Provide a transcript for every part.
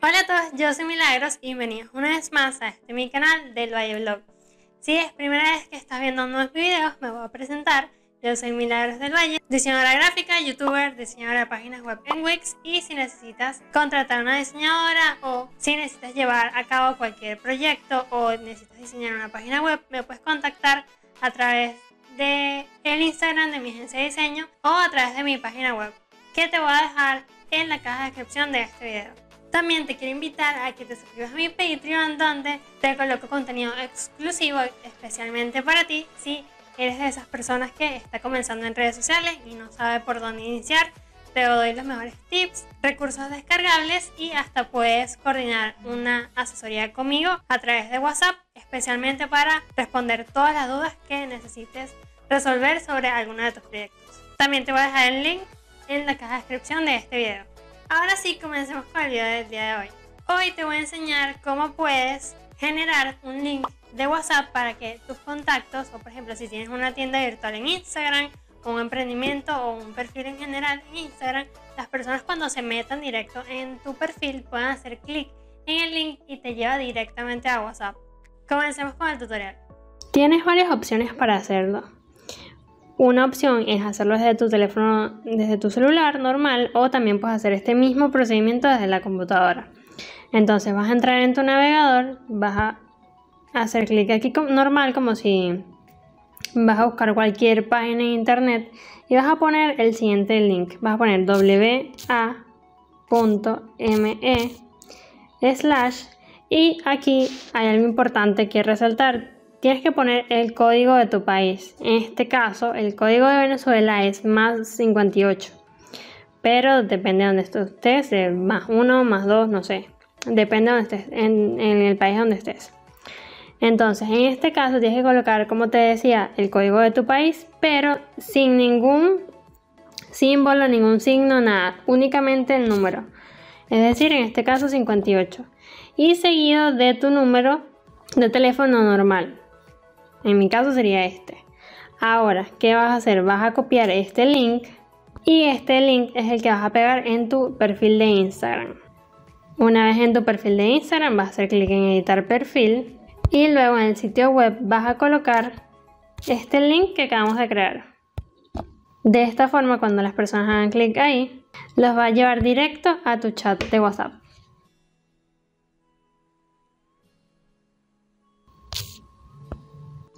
Hola a todos, yo soy Milagros y bienvenidos una vez más a este mi canal del Valle Blog. Si es primera vez que estás viendo uno de mis videos, me voy a presentar. Yo soy Milagros del Valle, diseñadora gráfica, youtuber, diseñadora de páginas web en Wix, y si necesitas contratar a una diseñadora o si necesitas llevar a cabo cualquier proyecto o necesitas diseñar una página web, me puedes contactar a través de el Instagram de mi agencia de diseño o a través de mi página web, que te voy a dejar en la caja de descripción de este video. También te quiero invitar a que te suscribas a mi Patreon, donde te coloco contenido exclusivo especialmente para ti si eres de esas personas que está comenzando en redes sociales y no sabe por dónde iniciar. Te doy los mejores tips, recursos descargables y hasta puedes coordinar una asesoría conmigo a través de WhatsApp, especialmente para responder todas las dudas que necesites resolver sobre alguno de tus proyectos. También te voy a dejar el link en la caja de descripción de este video. Ahora sí, comencemos con el video del día de hoy. Hoy te voy a enseñar cómo puedes generar un link de WhatsApp para que tus contactos, o por ejemplo si tienes una tienda virtual en Instagram, o un emprendimiento o un perfil en general en Instagram, las personas cuando se metan directo en tu perfil puedan hacer clic en el link y te lleva directamente a WhatsApp. Comencemos con el tutorial. Tienes varias opciones para hacerlo. Una opción es hacerlo desde tu teléfono, desde tu celular normal, o también puedes hacer este mismo procedimiento desde la computadora. Entonces vas a entrar en tu navegador, vas a hacer clic aquí normal, como si vas a buscar cualquier página en internet, y vas a poner el siguiente link. Vas a poner wa.me/ y aquí hay algo importante que resaltar. Tienes que poner el código de tu país. En este caso, el código de Venezuela es +58. Pero depende de donde estés, +1, +2, no sé. Depende de donde estés, en el país donde estés. Entonces, en este caso tienes que colocar, como te decía, el código de tu país, pero sin ningún símbolo, ningún signo, nada. Únicamente el número. Es decir, en este caso 58. Y seguido de tu número de teléfono normal. En mi caso sería este. Ahora, ¿qué vas a hacer? Vas a copiar este link, y este link es el que vas a pegar en tu perfil de Instagram. Una vez en tu perfil de Instagram, vas a hacer clic en editar perfil, y luego en el sitio web vas a colocar este link que acabamos de crear. De esta forma, cuando las personas hagan clic ahí, los va a llevar directo a tu chat de WhatsApp.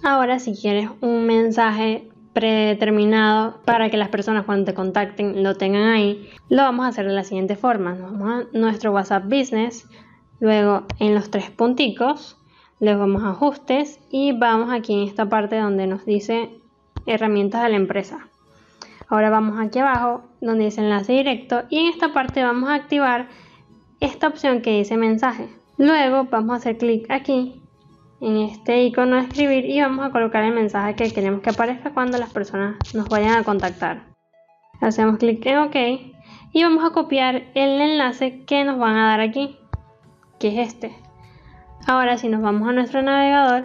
Ahora, si quieres un mensaje predeterminado para que las personas cuando te contacten lo tengan ahí, lo vamos a hacer de la siguiente forma. Nos vamos a nuestro WhatsApp Business, luego en los tres punticos, luego vamos a ajustes y vamos aquí en esta parte donde nos dice herramientas de la empresa. Ahora vamos aquí abajo donde dice enlace directo, y en esta parte vamos a activar esta opción que dice mensaje. Luego vamos a hacer clic aquí en este icono de escribir y vamos a colocar el mensaje que queremos que aparezca cuando las personas nos vayan a contactar. Hacemos clic en OK y vamos a copiar el enlace que nos van a dar aquí, que es este. Ahora, si nos vamos a nuestro navegador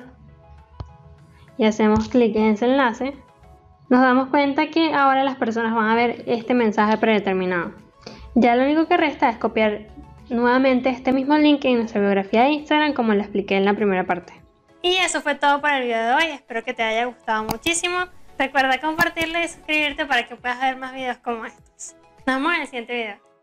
y hacemos clic en ese enlace, nos damos cuenta que ahora las personas van a ver este mensaje predeterminado. Ya lo único que resta es copiar nuevamente este mismo link en nuestra biografía de Instagram, como lo expliqué en la primera parte. Y eso fue todo para el video de hoy. Espero que te haya gustado muchísimo. Recuerda compartirlo y suscribirte para que puedas ver más videos como estos. Nos vemos en el siguiente video.